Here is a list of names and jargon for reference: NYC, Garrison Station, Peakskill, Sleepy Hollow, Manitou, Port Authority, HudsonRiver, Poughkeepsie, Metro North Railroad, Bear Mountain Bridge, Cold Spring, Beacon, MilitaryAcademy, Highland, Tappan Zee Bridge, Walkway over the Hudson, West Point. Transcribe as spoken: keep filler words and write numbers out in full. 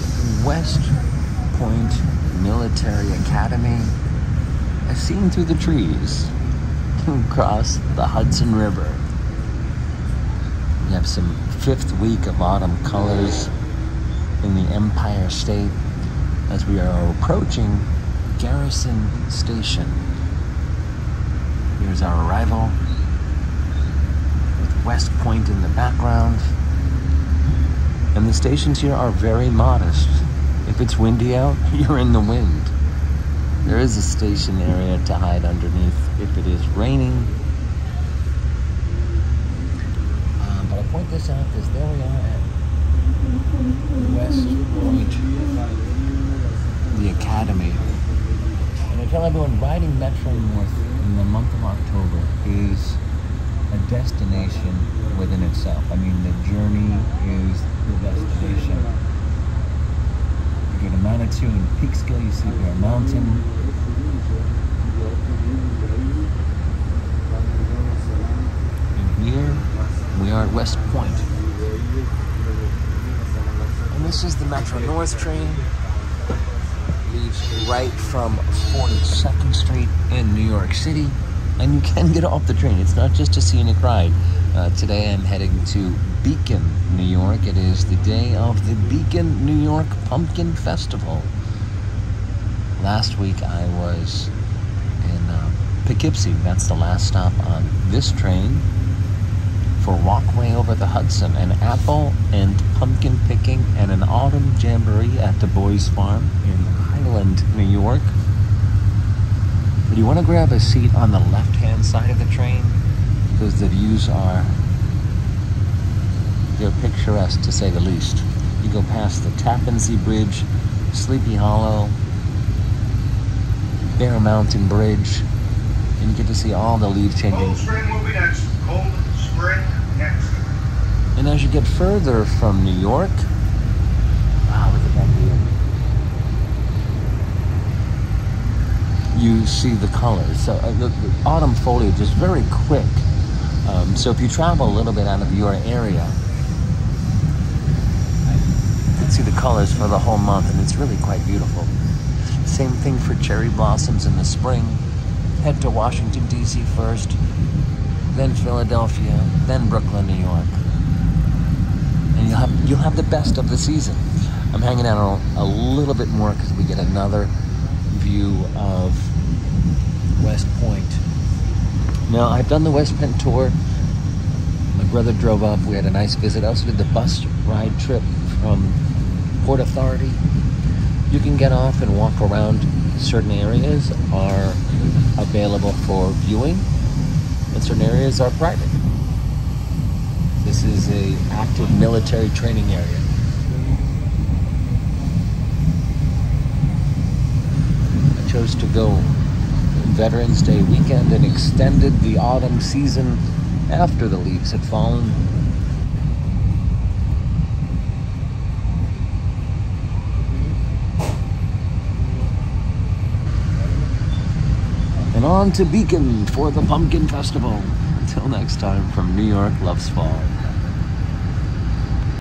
is West Point Military Academy, as seen through the trees across the Hudson River. We have some fifth week of autumn colors in the Empire State as we are approaching Garrison Station. Here's our arrival with West Point in the background. And the stations here are very modest. If it's windy out, you're in the wind. There is a station area to hide underneath if it is raining. Um, but I point this out because there we are at West Point, the Academy. And I tell everyone, riding Metro North in the month of October is a destination within itself. I mean, the journey is the destination. You go to Manitou and Peakskill, you see Bear Mountain. And here we are at West Point. And this is the Metro North train. It leaves right from forty-second street in New York City. And you can get off the train. It's not just a scenic ride. Uh, today I'm heading to Beacon, New York. It is the day of the Beacon, New York Pumpkin Festival. Last week I was in uh, Poughkeepsie. That's the last stop on this train for Walkway over the Hudson, an apple and pumpkin picking and an autumn jamboree at the Boys Farm in Highland, New York. But you want to grab a seat on the left-hand side of the train because the views are, they're picturesque to say the least. You go past the Tappan Zee Bridge, Sleepy Hollow, Bear Mountain Bridge, and you get to see all the leaf changing. Cold Spring will be next. Cold Spring next. And as you get further from New York, wow, look at that view. You see the colors. So uh, the, the autumn foliage is very quick. Um, so if you travel a little bit out of your area, you can see the colors for the whole month, and it's really quite beautiful. Same thing for cherry blossoms in the spring. Head to Washington, D C first, then Philadelphia, then Brooklyn, New York. And you'll have, you'll have the best of the season. I'm hanging out on a little bit more because we get another view of West Point. Now, I've done the West Point tour. My brother drove up. We had a nice visit. I also did the bus ride trip from Port Authority. You can get off and walk around. Certain areas are available for viewing, and certain areas are private. This is an active military training area. Chose to go Veterans Day weekend and extended the autumn season after the leaves had fallen. And on to Beacon for the Pumpkin Festival. Until next time, from New York Loves Fall.